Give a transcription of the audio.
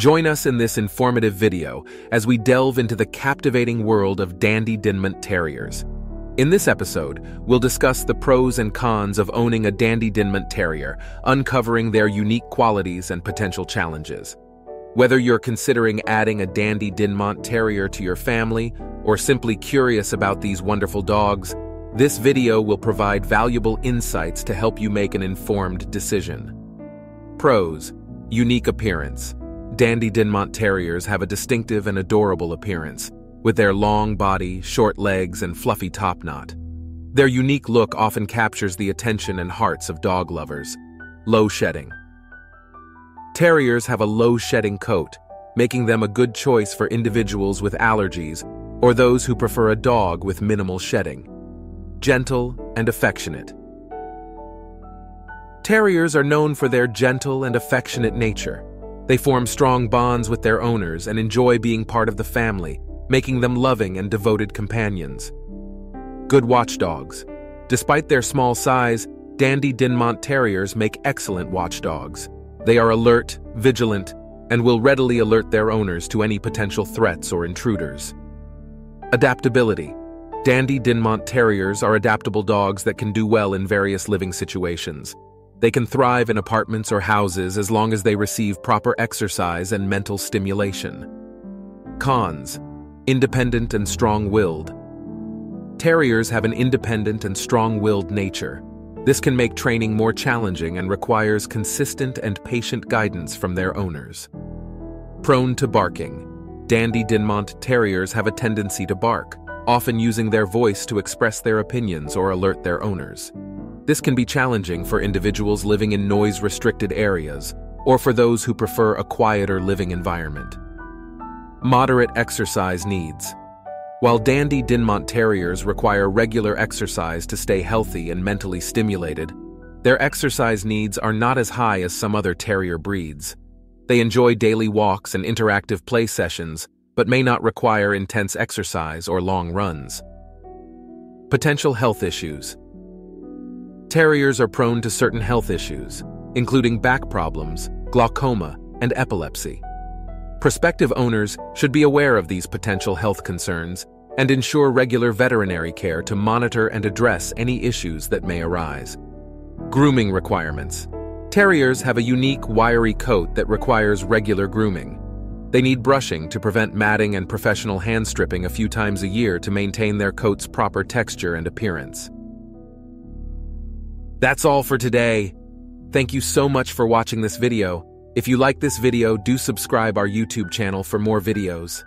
Join us in this informative video as we delve into the captivating world of Dandie Dinmont Terriers. In this episode, we'll discuss the pros and cons of owning a Dandie Dinmont Terrier, uncovering their unique qualities and potential challenges. Whether you're considering adding a Dandie Dinmont Terrier to your family or simply curious about these wonderful dogs, this video will provide valuable insights to help you make an informed decision. Pros: unique appearance. Dandie Dinmont Terriers have a distinctive and adorable appearance, with their long body, short legs, and fluffy topknot. Their unique look often captures the attention and hearts of dog lovers. Low shedding. Terriers have a low-shedding coat, making them a good choice for individuals with allergies or those who prefer a dog with minimal shedding. Gentle and affectionate. Terriers are known for their gentle and affectionate nature. They form strong bonds with their owners and enjoy being part of the family, making them loving and devoted companions. Good watchdogs. Despite their small size, Dandie Dinmont Terriers make excellent watchdogs. They are alert, vigilant, and will readily alert their owners to any potential threats or intruders. Adaptability. Dandie Dinmont Terriers are adaptable dogs that can do well in various living situations. They can thrive in apartments or houses as long as they receive proper exercise and mental stimulation. Cons. Independent and strong-willed. Terriers have an independent and strong-willed nature. This can make training more challenging and requires consistent and patient guidance from their owners. Prone to barking. Dandie Dinmont Terriers have a tendency to bark, often using their voice to express their opinions or alert their owners. This can be challenging for individuals living in noise-restricted areas or for those who prefer a quieter living environment. Moderate exercise needs. While Dandie Dinmont Terriers require regular exercise to stay healthy and mentally stimulated, their exercise needs are not as high as some other terrier breeds. They enjoy daily walks and interactive play sessions, but may not require intense exercise or long runs. Potential health issues. Terriers are prone to certain health issues, including back problems, glaucoma, and epilepsy. Prospective owners should be aware of these potential health concerns and ensure regular veterinary care to monitor and address any issues that may arise. Grooming requirements. Terriers have a unique, wiry coat that requires regular grooming. They need brushing to prevent matting and professional hand stripping a few times a year to maintain their coat's proper texture and appearance. That's all for today. Thank you so much for watching this video. If you like this video, do subscribe our YouTube channel for more videos.